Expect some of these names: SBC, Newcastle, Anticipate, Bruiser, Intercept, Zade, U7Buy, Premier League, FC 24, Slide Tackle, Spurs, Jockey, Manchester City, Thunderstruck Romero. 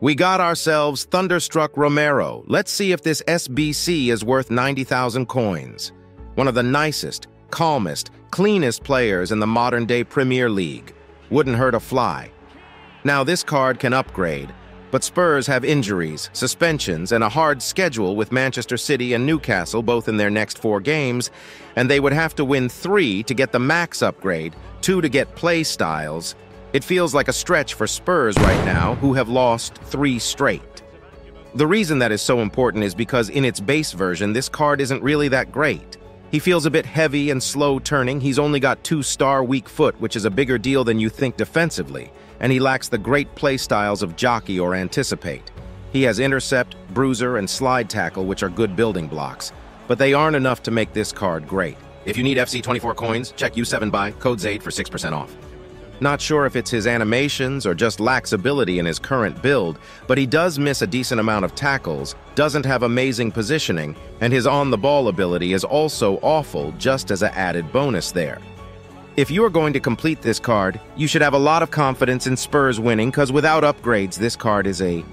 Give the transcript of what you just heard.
We got ourselves Thunderstruck Romero. Let's see if this SBC is worth 90,000 coins. One of the nicest, calmest, cleanest players in the modern-day Premier League. Wouldn't hurt a fly. Now this card can upgrade, but Spurs have injuries, suspensions, and a hard schedule with Manchester City and Newcastle both in their next 4 games, and they would have to win 3 to get the max upgrade, 2 to get play styles. It feels like a stretch for Spurs right now, who have lost 3 straight. The reason that is so important is because in its base version, this card isn't really that great. He feels a bit heavy and slow turning. He's only got 2-star weak foot, which is a bigger deal than you think defensively, and he lacks the great play styles of Jockey or Anticipate. He has Intercept, Bruiser, and Slide Tackle, which are good building blocks, but they aren't enough to make this card great. If you need FC 24 coins, check U7Buy, code Zade for 6% off. Not sure if it's his animations or just lacks ability in his current build, but he does miss a decent amount of tackles, doesn't have amazing positioning, and his on-the-ball ability is also awful, just as an added bonus there. If you're going to complete this card, you should have a lot of confidence in Spurs winning, because without upgrades, this card is a